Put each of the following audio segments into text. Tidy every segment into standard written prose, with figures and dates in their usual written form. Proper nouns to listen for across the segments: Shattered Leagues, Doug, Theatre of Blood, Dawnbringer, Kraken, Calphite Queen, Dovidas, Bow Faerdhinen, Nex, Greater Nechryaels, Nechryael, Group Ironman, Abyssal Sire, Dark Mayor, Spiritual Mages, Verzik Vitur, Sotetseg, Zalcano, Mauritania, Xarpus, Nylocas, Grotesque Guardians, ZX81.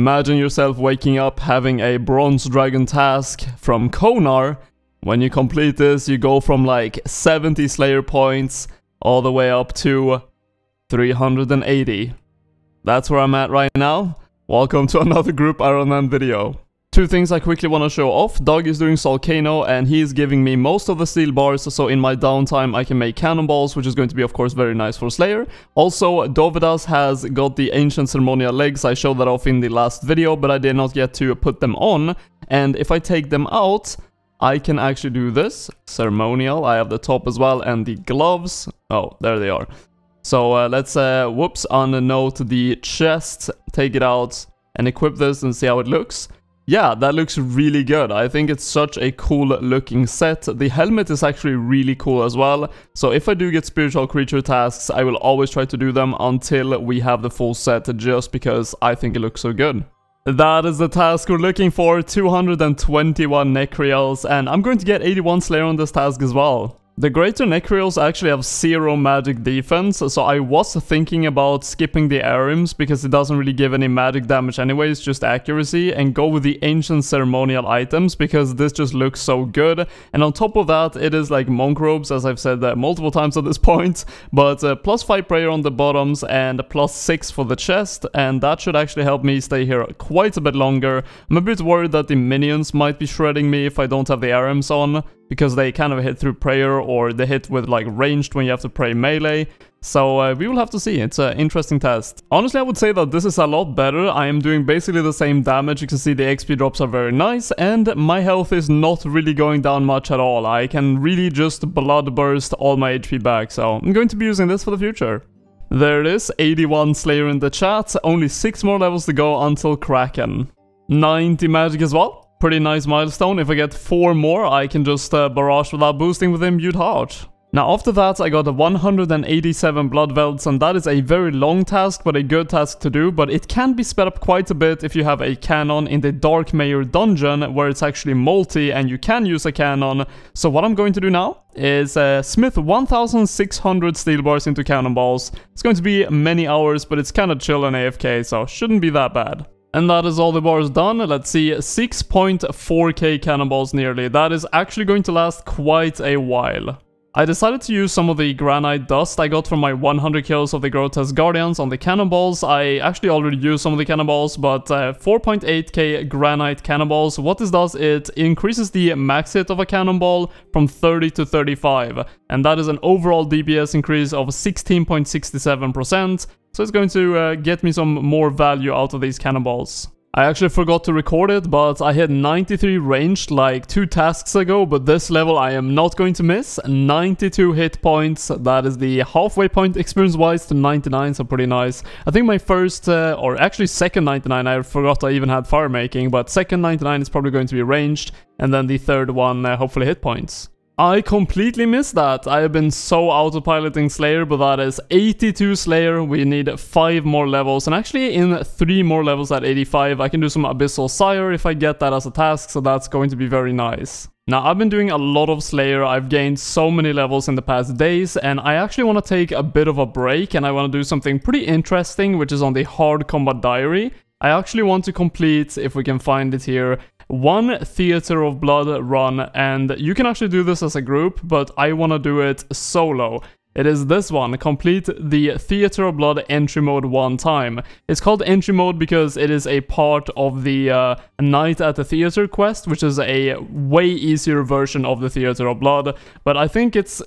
Imagine yourself waking up having a Bronze Dragon task from Konar. When you complete this, you go from like 70 Slayer points all the way up to 380. That's where I'm at right now. Welcome to another Group Iron Man video. Two things I quickly want to show off. Doug is doing Zalcano and he is giving me most of the steel bars, so in my downtime I can make cannonballs, which is going to be of course very nice for Slayer. Also, Dovidas has got the Ancient Ceremonial Legs. I showed that off in the last video, but I did not get to put them on. And if I take them out, I can actually do this. Ceremonial, I have the top as well, and the gloves. Oh, there they are. So let's, whoops, unnote the chest, take it out, and equip this and see how it looks. Yeah, that looks really good. I think it's such a cool looking set. The helmet is actually really cool as well. So if I do get spiritual creature tasks, I will always try to do them until we have the full set, just because I think it looks so good. That is the task we're looking for, 221 Nechryaels, and I'm going to get 81 Slayer on this task as well. The Greater Nechryaels actually have 0 magic defense, so I was thinking about skipping the Arims because it doesn't really give any magic damage anyways, just accuracy, and go with the Ancient Ceremonial items because this just looks so good. And on top of that, it is like monk robes, as I've said that multiple times at this point, but plus 5 prayer on the bottoms and plus 6 for the chest, and that should actually help me stay here quite a bit longer. I'm a bit worried that the minions might be shredding me if I don't have the Arims on, because they kind of hit through prayer, or they hit with like ranged when you have to pray melee. So we will have to see. It's an interesting test. Honestly, I would say that this is a lot better. I am doing basically the same damage. You can see the XP drops are very nice, and my health is not really going down much at all. I can really just blood burst all my HP back, so I'm going to be using this for the future. There it is, 81 Slayer in the chat. Only 6 more levels to go until Kraken. 90 magic as well. Pretty nice milestone. If I get 4 more, I can just barrage without boosting with Imbued Heart. Now after that, I got 187 blood welts, and that is a very long task, but a good task to do. But it can be sped up quite a bit if you have a cannon in the Dark Mayor dungeon, where it's actually multi and you can use a cannon. So what I'm going to do now is smith 1,600 steel bars into cannonballs. It's going to be many hours, but it's kind of chill and AFK, so shouldn't be that bad. And that is all the bars done. Let's see, 6.4k cannonballs nearly. That is actually going to last quite a while. I decided to use some of the granite dust I got from my 100 kills of the Grotesque Guardians on the cannonballs. I actually already used some of the cannonballs, but 4.8k granite cannonballs. What this does, it increases the max hit of a cannonball from 30 to 35. And that is an overall DPS increase of 16.67%. So it's going to get me some more value out of these cannonballs. I actually forgot to record it, but I had 93 ranged like 2 tasks ago, but this level I am not going to miss. 92 hit points, that is the halfway point experience-wise to 99, so pretty nice. I think my first, or actually second 99, I forgot I even had fire making, but second 99 is probably going to be ranged, and then the third one hopefully hit points. I completely missed that. I have been so autopiloting Slayer, but that is 82 Slayer. We need 5 more levels, and actually in 3 more levels at 85, I can do some Abyssal Sire if I get that as a task, so that's going to be very nice. Now, I've been doing a lot of Slayer. I've gained so many levels in the past days, and I actually want to take a bit of a break, and I want to do something pretty interesting, which is on the Hard Combat Diary. I actually want to complete, if we can find it here, one Theatre of Blood run, and you can actually do this as a group, but I want to do it solo. It is this one, complete the Theatre of Blood entry mode 1 time. It's called entry mode because it is a part of the Night at the Theatre quest, which is a way easier version of the Theatre of Blood, but I think it's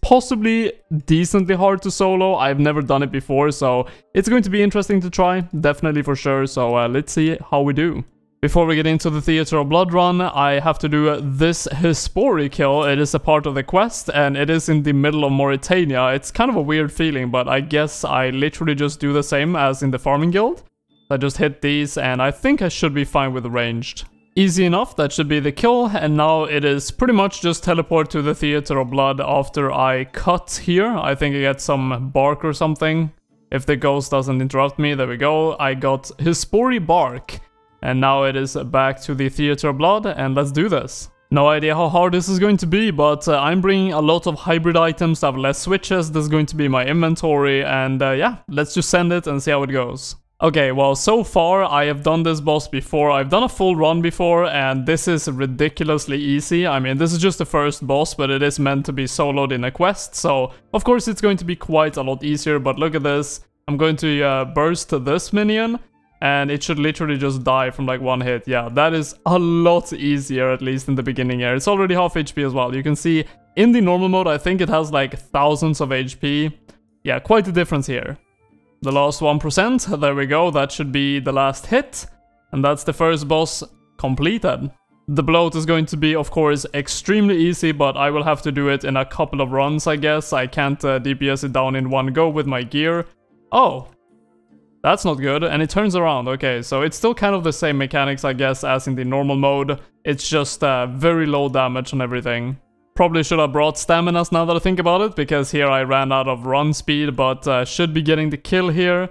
possibly decently hard to solo. I've never done it before, so it's going to be interesting to try, definitely for sure, so let's see how we do. Before we get into the Theatre of Blood run, I have to do this Hespori kill. It is a part of the quest, and it is in the middle of Mauritania. It's kind of a weird feeling, but I guess I literally just do the same as in the farming guild. I just hit these, and I think I should be fine with ranged. Easy enough, that should be the kill, and now it is pretty much just teleport to the Theatre of Blood after I cut here. I think I get some bark or something. If the ghost doesn't interrupt me, there we go. I got Hespori bark. And now it is back to the Theatre of Blood, and let's do this. No idea how hard this is going to be, but I'm bringing a lot of hybrid items that have less switches. This is going to be my inventory, and yeah, let's just send it and see how it goes. Okay, well, so far I have done this boss before. I've done a full run before, and this is ridiculously easy. I mean, this is just the first boss, but it is meant to be soloed in a quest, so of course it's going to be quite a lot easier. But look at this. I'm going to burst this minion, and it should literally just die from like one hit. Yeah, that is a lot easier, at least in the beginning here. It's already half HP as well. You can see in the normal mode, I think it has like thousands of HP. Yeah, quite a difference here. The last 1%, there we go, that should be the last hit. And that's the first boss completed. The bloat is going to be, of course, extremely easy, but I will have to do it in a couple of runs, I guess. I can't DPS it down in one go with my gear. Oh, that's not good. And it turns around. Okay, so it's still kind of the same mechanics, I guess, as in the normal mode. It's just very low damage on everything. Probably should have brought staminas now that I think about it, because here I ran out of run speed, but should be getting the kill here.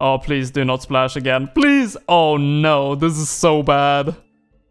Oh, please do not splash again. Please! Oh no, this is so bad.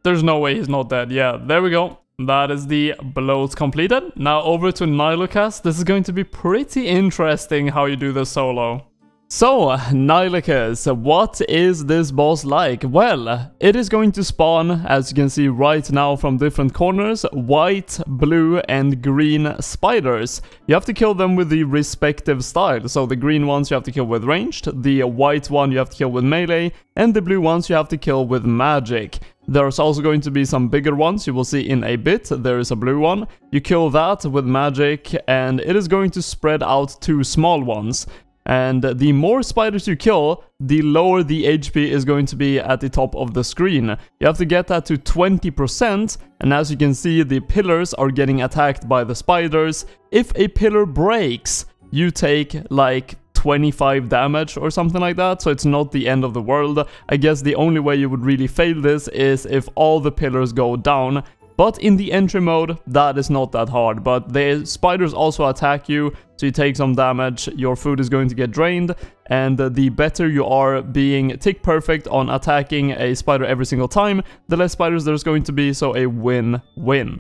There's no way he's not dead. Yeah, there we go. That is the bloat completed. Now over to Nylocas. This is going to be pretty interesting how you do this solo. So, Nylocas, what is this boss like? Well, it is going to spawn, as you can see right now from different corners, white, blue, and green spiders. You have to kill them with the respective style. So the green ones you have to kill with ranged, the white one you have to kill with melee, and the blue ones you have to kill with magic. There's also going to be some bigger ones you will see in a bit. There is a blue one. You kill that with magic, and it is going to spread out two small ones. And the more spiders you kill, the lower the HP is going to be at the top of the screen. You have to get that to 20%, and as you can see, the pillars are getting attacked by the spiders. If a pillar breaks, you take like 25 damage or something like that, so it's not the end of the world. I guess the only way you would really fail this is if all the pillars go down. But in the entry mode, that is not that hard. But the spiders also attack you, so you take some damage, your food is going to get drained, and the better you are being tick perfect on attacking a spider every single time, the less spiders there's going to be, so a win-win.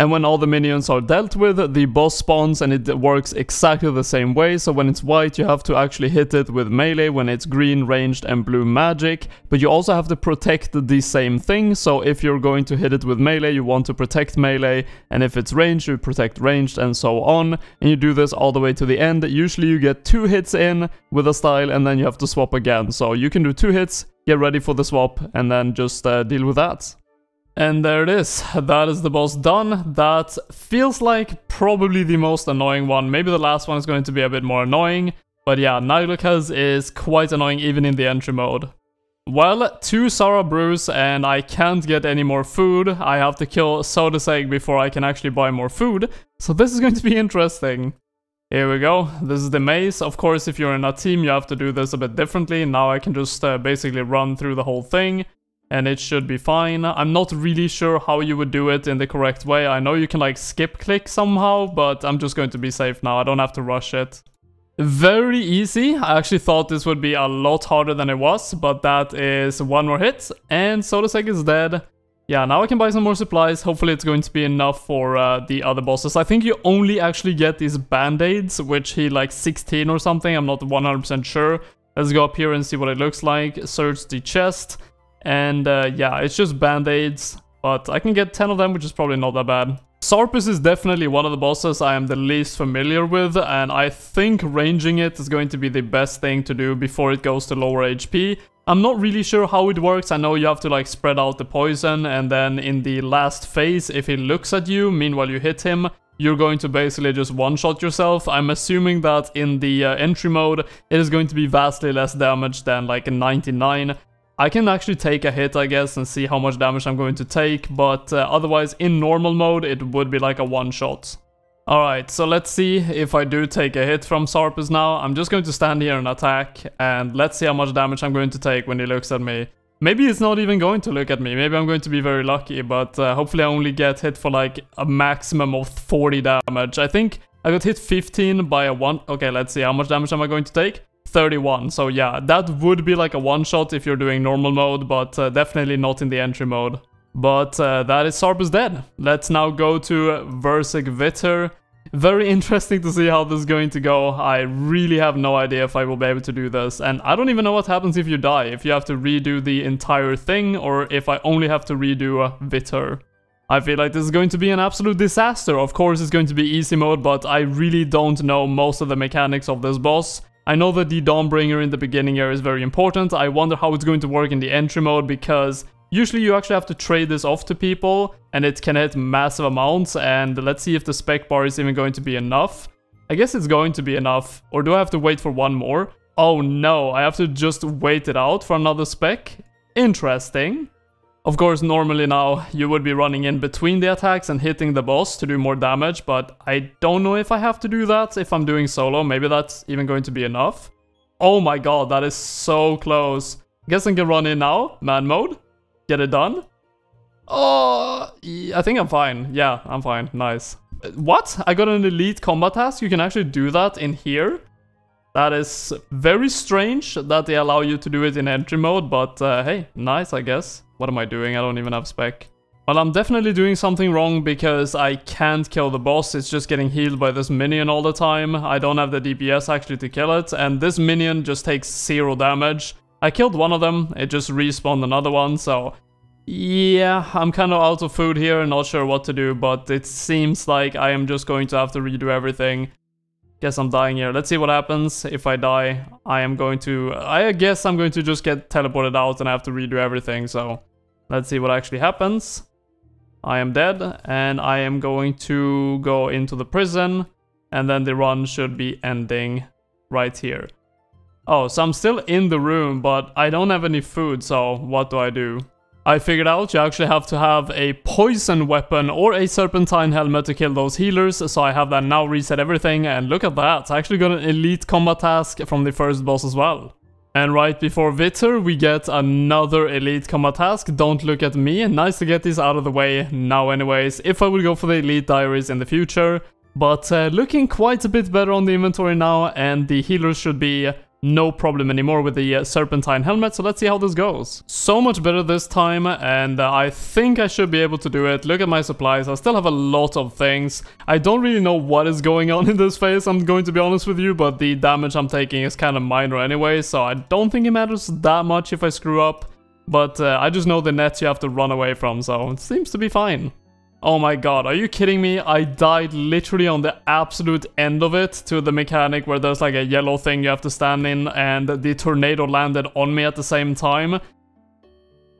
And when all the minions are dealt with, the boss spawns, and it works exactly the same way. So when it's white, you have to actually hit it with melee, when it's green, ranged, and blue, magic. But you also have to protect the same thing. So if you're going to hit it with melee, you want to protect melee, and if it's ranged, you protect ranged, and so on. And you do this all the way to the end. Usually you get two hits in with a style, and then you have to swap again. So you can do two hits, get ready for the swap, and then just deal with that. And there it is. That is the boss done. That feels like probably the most annoying one. Maybe the last one is going to be a bit more annoying. But yeah, Nylocas is quite annoying even in the entry mode. Well, 2 Sarah brews and I can't get any more food. I have to kill Sotetseg before I can actually buy more food. So this is going to be interesting. Here we go. This is the maze. Of course, if you're in a team, you have to do this a bit differently. Now I can just basically run through the whole thing. And it should be fine. I'm not really sure how you would do it in the correct way. I know you can like skip click somehow, but I'm just going to be safe now. I don't have to rush it. Very easy. I actually thought this would be a lot harder than it was, but that is one more hit. And Sotetseg is dead. Yeah, now I can buy some more supplies. Hopefully it's going to be enough for the other bosses. I think you only actually get these band-aids, which he like 16 or something. I'm not 100% sure. Let's go up here and see what it looks like. Search the chest. And yeah, it's just band-aids, but I can get 10 of them, which is probably not that bad. Xarpus is definitely one of the bosses I am the least familiar with, and I think ranging it is going to be the best thing to do before it goes to lower HP. I'm not really sure how it works. I know you have to like spread out the poison, and then in the last phase, if he looks at you, meanwhile you hit him, you're going to basically just one-shot yourself. I'm assuming that in the entry mode, it is going to be vastly less damage than like a 99. I can actually take a hit, I guess, and see how much damage I'm going to take, but otherwise, in normal mode, it would be like a one-shot. Alright, so let's see if I do take a hit from Xarpus now. I'm just going to stand here and attack, and let's see how much damage I'm going to take when he looks at me. Maybe it's not even going to look at me, maybe I'm going to be very lucky, but hopefully I only get hit for like a maximum of 40 damage. I think I got hit 15 by a one. Okay, let's see, how much damage am I going to take? 31, so yeah, that would be like a one-shot if you're doing normal mode, but definitely not in the entry mode. But that is Xarpus dead. Let's now go to Verzik Vitur. Very interesting to see how this is going to go. I really have no idea if I will be able to do this, and I don't even know what happens if you die, if you have to redo the entire thing, or if I only have to redo Vitur. I feel like this is going to be an absolute disaster. Of course it's going to be easy mode, but I really don't know most of the mechanics of this boss. I know that the Dawnbringer in the beginning here is very important. I wonder how it's going to work in the entry mode, because usually you actually have to trade this off to people, and it can hit massive amounts, and let's see if the spec bar is even going to be enough. I guess it's going to be enough, or do I have to wait for one more? Oh no, I have to just wait it out for another spec? Interesting. Of course, normally now, you would be running in between the attacks and hitting the boss to do more damage, but I don't know if I have to do that if I'm doing solo. Maybe that's even going to be enough. Oh my god, that is so close. Guess I can run in now, man mode. Get it done? Oh, I think I'm fine. Yeah, I'm fine. Nice. What? I got an elite combat task? You can actually do that in here? That is very strange that they allow you to do it in entry mode, but hey, nice, I guess. What am I doing? I don't even have spec. Well, I'm definitely doing something wrong because I can't kill the boss. It's just getting healed by this minion all the time. I don't have the DPS actually to kill it, and this minion just takes 0 damage. I killed one of them, it just respawned another one, so yeah, I'm kind of out of food here, not sure what to do, but it seems like I am just going to have to redo everything. Guess I'm dying here. Let's see what happens. If I die, I guess I'm going to just get teleported out and I have to redo everything, so let's see what actually happens. I am dead, and I am going to go into the prison, and then the run should be ending right here. Oh, so I'm still in the room, but I don't have any food, so what do? I figured out you actually have to have a poison weapon or a serpentine helmet to kill those healers, so I have that now, reset everything, and look at that, I actually got an elite combat task from the first boss as well. And right before Vitur, we get another elite combat task. Don't look at me, nice to get these out of the way now anyways, if I will go for the elite diaries in the future. But looking quite a bit better on the inventory now, and the healers should be no problem anymore with the serpentine helmet, so let's see how this goes. So much better this time, and I think I should be able to do it. Look at my supplies, I still have a lot of things. I don't really know what is going on in this phase, I'm going to be honest with you, but the damage I'm taking is kind of minor anyway, so I don't think it matters that much if I screw up, but I just know the nets you have to run away from, so it seems to be fine. Oh my god, are you kidding me? I died literally on the absolute end of it to the mechanic where there's like a yellow thing you have to stand in, and the tornado landed on me at the same time.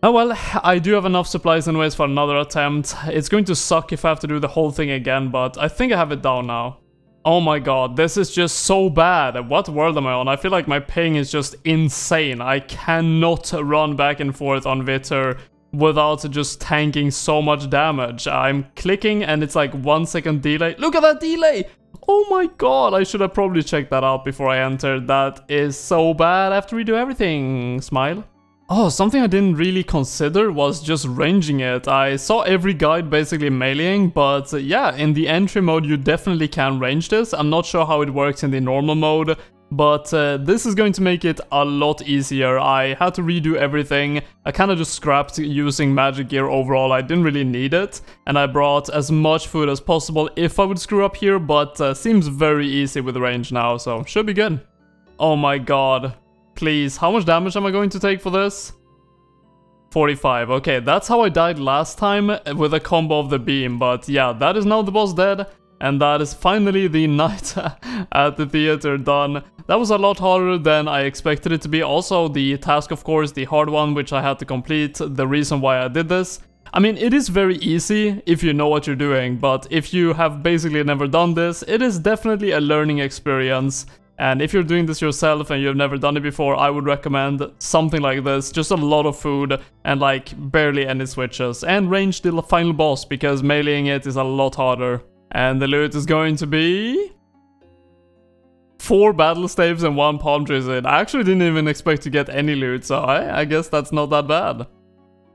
Oh well, I do have enough supplies anyways for another attempt. It's going to suck if I have to do the whole thing again, but I think I have it down now. Oh my god, this is just so bad. What world am I on? I feel like my ping is just insane. I cannot run back and forth on Vitur without just tanking so much damage. I'm clicking and it's like 1 second delay. Look at that delay! Oh my god, I should have probably checked that out before I entered. That is so bad. I have to redo everything. Smile. Oh, something I didn't really consider was just ranging it. I saw every guide basically meleeing, but yeah, in the entry mode you definitely can range this. I'm not sure how it works in the normal mode, but this is going to make it a lot easier. I had to redo everything. I kind of just scrapped using magic gear overall. I didn't really need it. And I brought as much food as possible if I would screw up here. But seems very easy with range now. So should be good. Oh my god. Please. How much damage am I going to take for this? 45. Okay, that's how I died last time with a combo of the beam. But yeah, that is now the boss dead. And that is finally the night at the theater done. That was a lot harder than I expected it to be. Also, the task, of course, the hard one, which I had to complete. The reason why I did this. I mean, it is very easy if you know what you're doing. But if you have basically never done this, it is definitely a learning experience. And if you're doing this yourself and you've never done it before, I would recommend something like this. Just a lot of food and like barely any switches. And range the final boss, because meleeing it is a lot harder. And the loot is going to be 4 battle staves and 1 palm tree. I actually didn't even expect to get any loot, so I guess that's not that bad.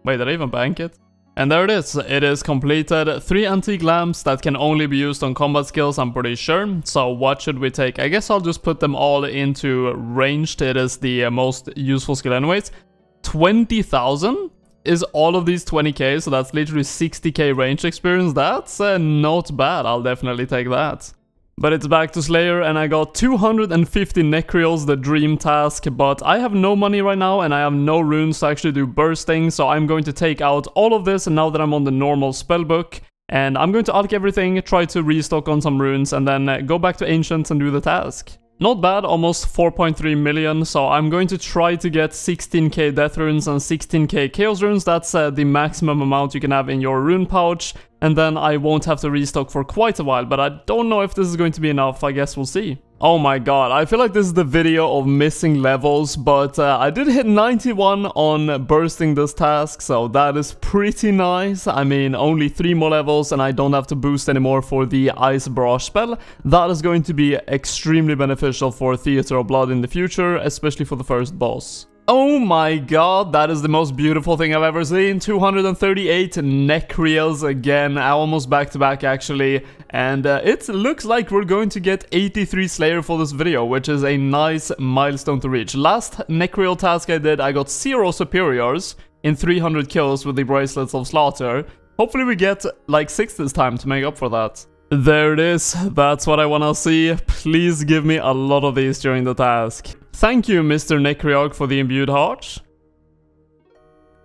Wait, did I even bank it? And there it is. It is completed. 3 antique lamps that can only be used on combat skills, I'm pretty sure. So what should we take? I guess I'll just put them all into ranged. It is the most useful skill anyways. 20,000? Is all of these 20k, so that's literally 60k range experience. That's not bad. I'll definitely take that. But it's back to Slayer, and I got 250 Nechryaels, the dream task, but I have no money right now, and I have no runes to actually do bursting, so I'm going to take out all of this, and now that I'm on the normal spellbook, and I'm going to alk everything, try to restock on some runes, and then go back to Ancients and do the task. Not bad, almost 4.3 million, so I'm going to try to get 16k death runes and 16k chaos runes, that's the maximum amount you can have in your rune pouch. And then I won't have to restock for quite a while, but I don't know if this is going to be enough. I guess we'll see. Oh my god, I feel like this is the video of missing levels, but I did hit 91 on bursting this task, so that is pretty nice. I mean, only 3 more levels and I don't have to boost anymore for the Ice Barrage spell. That is going to be extremely beneficial for Theatre of Blood in the future, especially for the first boss. Oh my god, that is the most beautiful thing I've ever seen. 238 Nechryaels again, almost back-to-back actually. And it looks like we're going to get 83 Slayer for this video, which is a nice milestone to reach. Last Nechryael task I did, I got 0 Superiors in 300 kills with the Bracelets of Slaughter. Hopefully we get like 6 this time to make up for that. There it is, that's what I wanna see. Please give me a lot of these during the task. Thank you, Mr. Nechryael, for the imbued heart.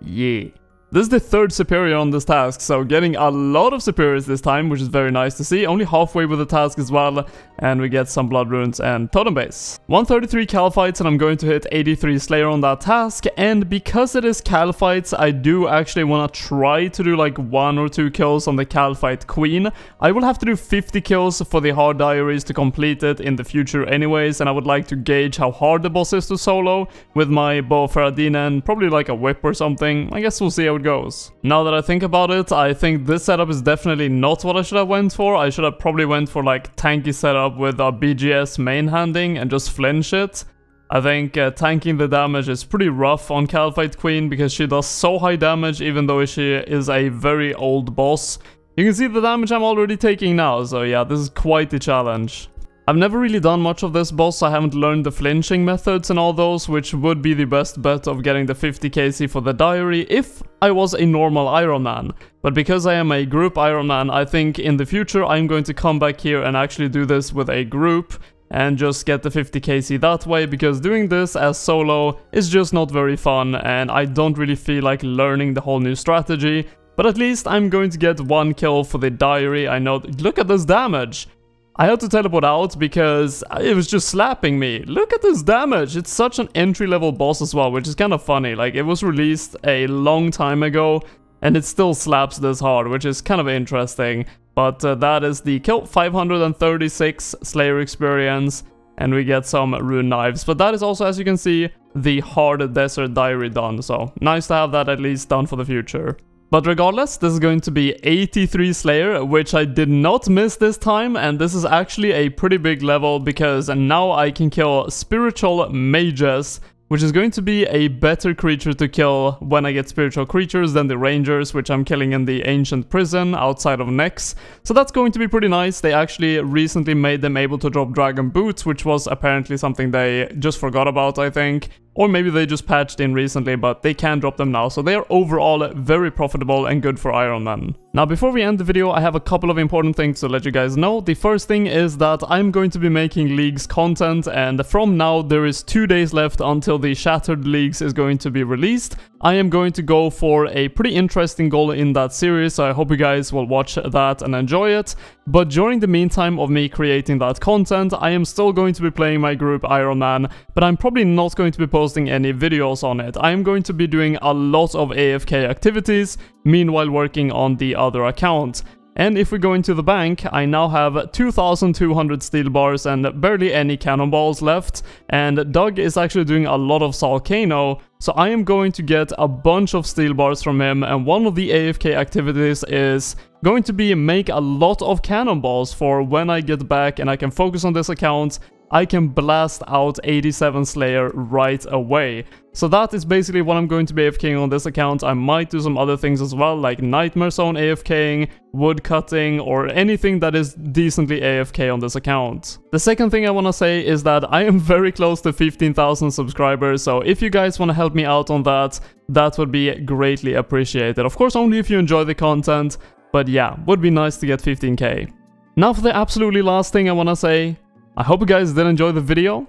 Yeah. This is the 3rd superior on this task, so getting a lot of superiors this time, which is very nice to see. Only halfway with the task as well, and we get some blood runes and totem base. 133 Calphites, and I'm going to hit 83 Slayer on that task. And because it is Calphites, I do actually want to try to do like 1 or 2 kills on the Calphite Queen. I will have to do 50 kills for the hard diaries to complete it in the future anyways, and I would like to gauge how hard the boss is to solo with my Bow Faerdhinen and probably like a whip or something. I guess we'll see how it goes. Now that I think about it, I think this setup is definitely not what I should have went for. I should have probably went for like tanky setup with a BGS main handing and just flinch it. I think tanking the damage is pretty rough on Calphite Queen because she does so high damage even though she is a very old boss. You can see the damage I'm already taking now, so yeah, this is quite the challenge. I've never really done much of this boss, so I haven't learned the flinching methods and all those, which would be the best bet of getting the 50 KC for the diary if I was a normal Iron Man. But because I am a group Iron Man, I think in the future I'm going to come back here and actually do this with a group and just get the 50 KC that way, because doing this as solo is just not very fun and I don't really feel like learning the whole new strategy. But at least I'm going to get 1 kill for the diary. I know, look at this damage! I had to teleport out because it was just slapping me. Look at this damage. It's such an entry-level boss as well, which is kind of funny. Like, it was released a long time ago, and it still slaps this hard, which is kind of interesting. But that is the kill. 536 Slayer experience, and we get some rune knives. But that is also, as you can see, the hard desert diary done. So, nice to have that at least done for the future. But regardless, this is going to be 83 Slayer, which I did not miss this time, and this is actually a pretty big level because now I can kill Spiritual Mages, which is going to be a better creature to kill when I get spiritual creatures than the Rangers, which I'm killing in the Ancient Prison outside of Nex. So that's going to be pretty nice. They actually recently made them able to drop Dragon Boots, which was apparently something they just forgot about, I think. Or maybe they just patched in recently, but they can drop them now, so they are overall very profitable and good for Iron Man. Now before we end the video, I have a couple of important things to let you guys know. The first thing is that I'm going to be making Leagues content, and from now there is 2 days left until the Shattered Leagues is going to be released. I am going to go for a pretty interesting goal in that series, so I hope you guys will watch that and enjoy it. But during the meantime of me creating that content, I am still going to be playing my group Iron Man, but I'm probably not going to be posting any videos on it. I am going to be doing a lot of AFK activities, meanwhile working on the other account. And if we go into the bank, I now have 2,200 steel bars and barely any cannonballs left. And Doug is actually doing a lot of Zalcano, so I am going to get a bunch of steel bars from him. And one of the AFK activities is going to be make a lot of cannonballs for when I get back and I can focus on this account. I can blast out 87 Slayer right away. So that is basically what I'm going to be AFKing on this account. I might do some other things as well, like Nightmare Zone AFKing, wood cutting, or anything that is decently AFK on this account. The second thing I want to say is that I am very close to 15,000 subscribers, so if you guys want to help me out on that, that would be greatly appreciated. Of course, only if you enjoy the content, but yeah, would be nice to get 15k. Now for the absolutely last thing I want to say. I hope you guys did enjoy the video.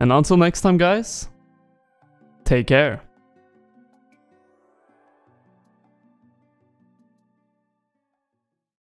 And until next time guys, take care.